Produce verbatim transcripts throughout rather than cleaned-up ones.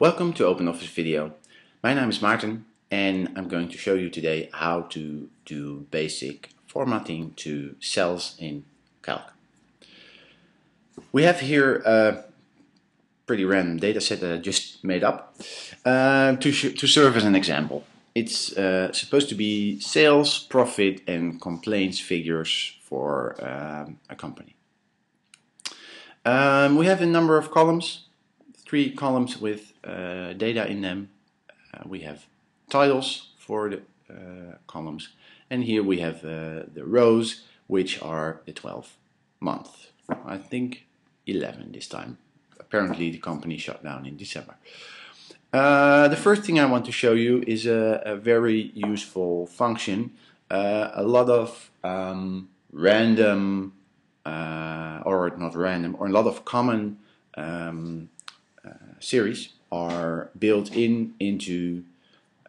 Welcome to OpenOffice Video. My name is Maarten and I'm going to show you today how to do basic formatting to cells in Calc. We have here a pretty random data set that I just made up uh, to, to serve as an example. It's uh, supposed to be sales, profit and complaints figures for um, a company. Um, we have a number of columns. Three columns with uh, data in them. Uh, we have titles for the uh, columns, and here we have uh, the rows, which are the twelve months. I think eleven this time. Apparently the company shut down in December. Uh, the first thing I want to show you is a, a very useful function. Uh, a lot of um, random, uh, or not random, or a lot of common um, Uh, series are built in into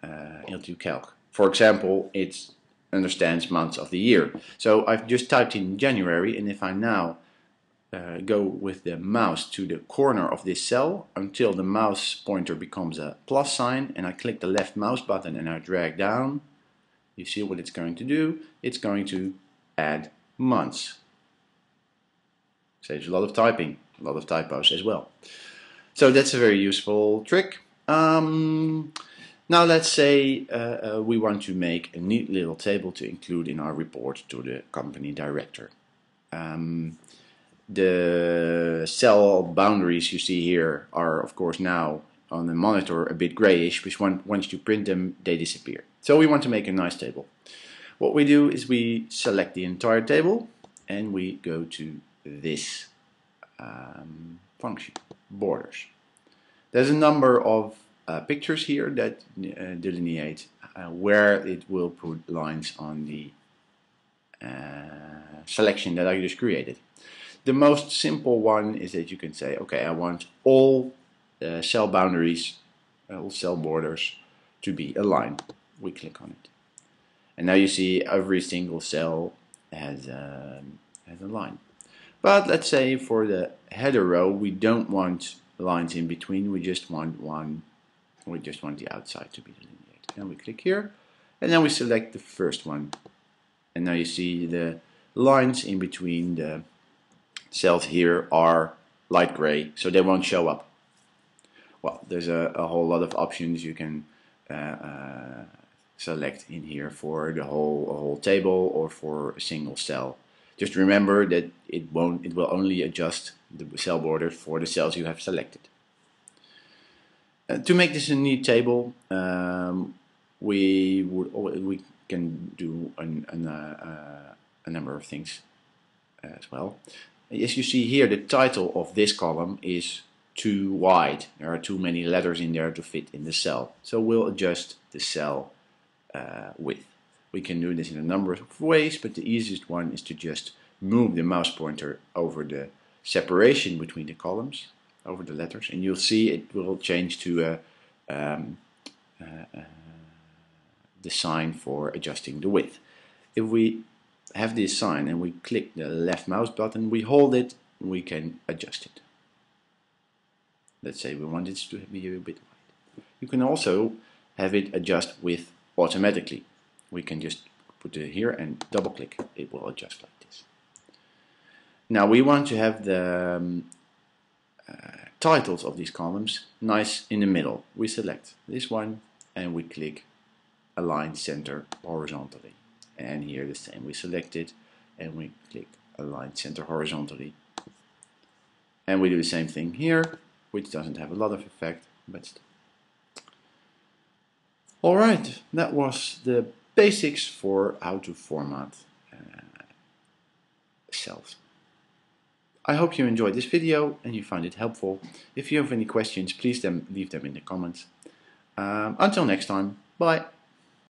uh, into Calc. For example, it understands months of the year. So I've just typed in January, and if I now uh, go with the mouse to the corner of this cell until the mouse pointer becomes a plus sign, and I click the left mouse button and I drag down, you see what it's going to do. It's going to add months. Saves a lot of typing, a lot of typos as well. So that's a very useful trick. Um, now let's say uh, uh, we want to make a neat little table to include in our report to the company director. Um, the cell boundaries you see here are of course now on the monitor a bit grayish, because once you print them they disappear. So we want to make a nice table. What we do is we select the entire table and we go to this um, function. Borders. There's a number of uh, pictures here that uh, delineate uh, where it will put lines on the uh, selection that I just created. The most simple one is that you can say, okay, I want all uh, cell boundaries, all cell borders to be aligned. We click on it. And now you see every single cell has, um, has a line. But let's say for the header row we don't want lines in between, we just want one, we just want the outside to be delineated. And we click here and then we select the first one. And now you see the lines in between the cells here are light gray, so they won't show up. Well, there's a, a whole lot of options you can uh, uh, select in here for the whole, whole table or for a single cell. Just remember that it won't, it will only adjust the cell border for the cells you have selected. Uh, to make this a neat table, um, we would we can do an, an, uh, uh, a number of things as well. As you see here, the title of this column is too wide. There are too many letters in there to fit in the cell. So we'll adjust the cell uh, width. We can do this in a number of ways, but the easiest one is to just move the mouse pointer over the separation between the columns, over the letters, and you'll see it will change to a, um, uh, uh, the sign for adjusting the width. If we have this sign and we click the left mouse button, we hold it, we can adjust it. Let's say we want it to be a bit wide. You can also have it adjust width automatically. We can just put it here and double click, it will adjust like this. Now we want to have the um, uh, titles of these columns nice in the middle. We select this one and we click align center horizontally. And here the same, we select it and we click align center horizontally. And we do the same thing here, which doesn't have a lot of effect, but still. Alright, that was the basics for how to format uh, cells. I hope you enjoyed this video and you found it helpful. If you have any questions, please them, leave them in the comments. Um, until next time, bye!